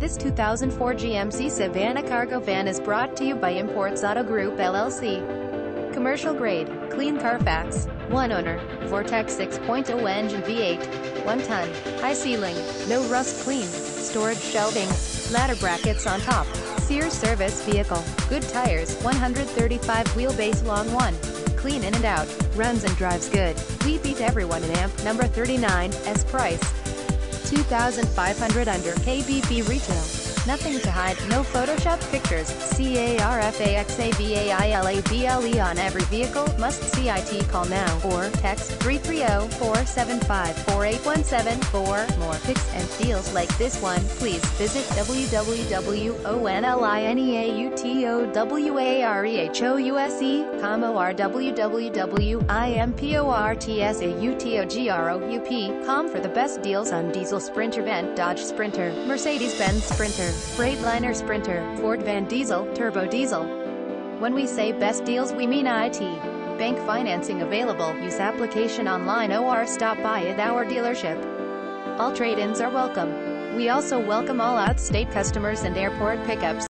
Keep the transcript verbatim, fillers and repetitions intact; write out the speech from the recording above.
This two thousand four G M C Savana cargo van is brought to you by Imports Auto Group L L C. Commercial grade, clean Carfax, one owner, Vortec six point oh engine V eight, one ton, high ceiling, no rust, clean, storage shelving, ladder brackets on top, Sears service vehicle, good tires, one hundred thirty-five wheelbase long one, clean in and out, runs and drives good. We beat everyone in amp number thirty-nine, S price. two thousand five hundred under K B B retail. Nothing to hide, no Photoshop pictures, CARFAX AVAILABLE on every vehicle, must see it. Call now, or text three three zero, four seven five, four eight one seven for more picks and deals like this one. Please visit w w w dot O N L I N E A U T O W A R E H O U S E dot com or w w w dot imports auto group dot com for the best deals on diesel Sprinter van, Dodge Sprinter, Mercedes-Benz Sprinter, Freightliner Sprinter, Ford Van Diesel, Turbo Diesel. When we say best deals, we mean it. Bank financing available. Use application online or stop by at our dealership. All trade-ins are welcome. We also welcome all out-state customers and airport pickups.